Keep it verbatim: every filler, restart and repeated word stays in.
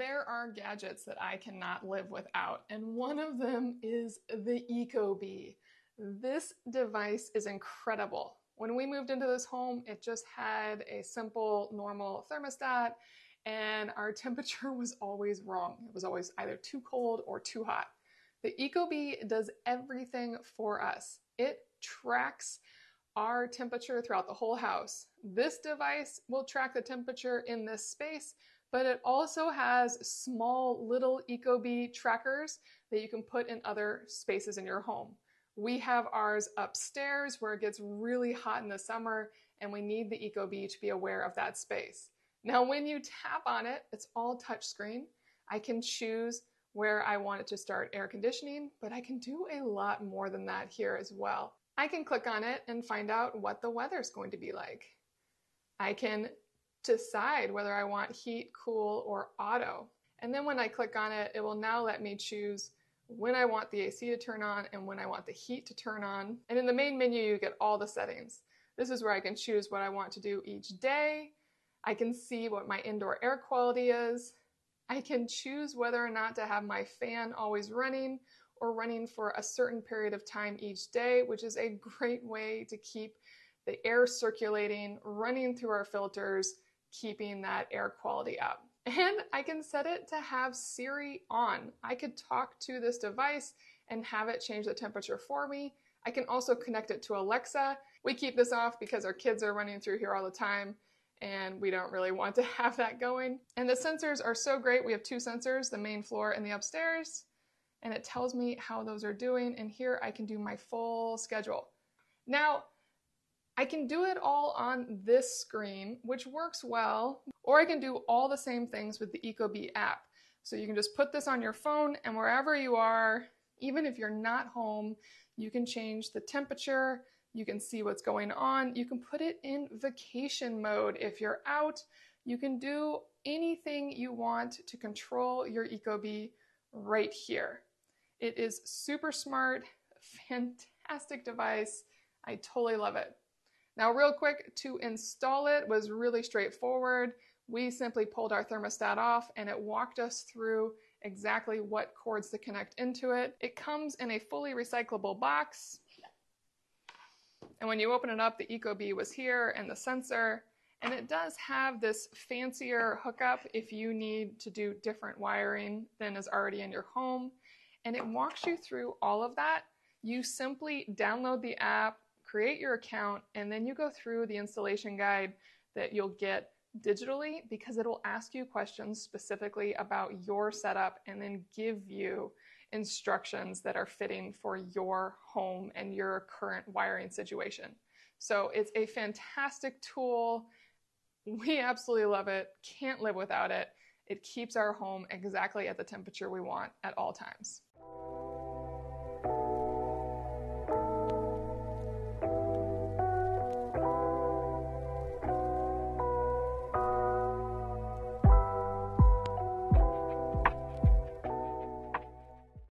there are gadgets that I cannot live without, and one of them is the Ecobee. This device is incredible. When we moved into this home, it just had a simple, normal thermostat, and our temperature was always wrong. It was always either too cold or too hot. The Ecobee does everything for us. It tracks our temperature throughout the whole house. This device will track the temperature in this space, but it also has small little Ecobee trackers that you can put in other spaces in your home. We have ours upstairs where it gets really hot in the summer, and we need the Ecobee to be aware of that space. Now, when you tap on it, it's all touchscreen. I can choose where I want it to start air conditioning, but I can do a lot more than that here as well. I can click on it and find out what the weather's going to be like. I can decide whether I want heat, cool, or auto. And then when I click on it, it will now let me choose when I want the A C to turn on and when I want the heat to turn on. And in the main menu, you get all the settings. This is where I can choose what I want to do each day. I can see what my indoor air quality is. I can choose whether or not to have my fan always running or running for a certain period of time each day, which is a great way to keep the air circulating, running through our filters, keeping that air quality up. And I can set it to have Siri on. I could talk to this device and have it change the temperature for me. I can also connect it to Alexa. We keep this off because our kids are running through here all the time, and we don't really want to have that going. And the sensors are so great. We have two sensors, the main floor and the upstairs, and it tells me how those are doing. And here I can do my full schedule. Now, I can do it all on this screen, which works well, or I can do all the same things with the Ecobee app. So you can just put this on your phone, and wherever you are, even if you're not home, you can change the temperature, you can see what's going on, you can put it in vacation mode if you're out, you can do anything you want to control your Ecobee right here. It is super smart, fantastic device, I totally love it. Now, real quick, to install it was really straightforward. We simply pulled our thermostat off and it walked us through exactly what cords to connect into it. It comes in a fully recyclable box. And when you open it up, the Ecobee was here and the sensor, and it does have this fancier hookup if you need to do different wiring than is already in your home. And it walks you through all of that. You simply download the app, create your account, and then you go through the installation guide that you'll get digitally, because it'll ask you questions specifically about your setup and then give you instructions that are fitting for your home and your current wiring situation. So it's a fantastic tool. We absolutely love it. Can't live without it. It keeps our home exactly at the temperature we want at all times.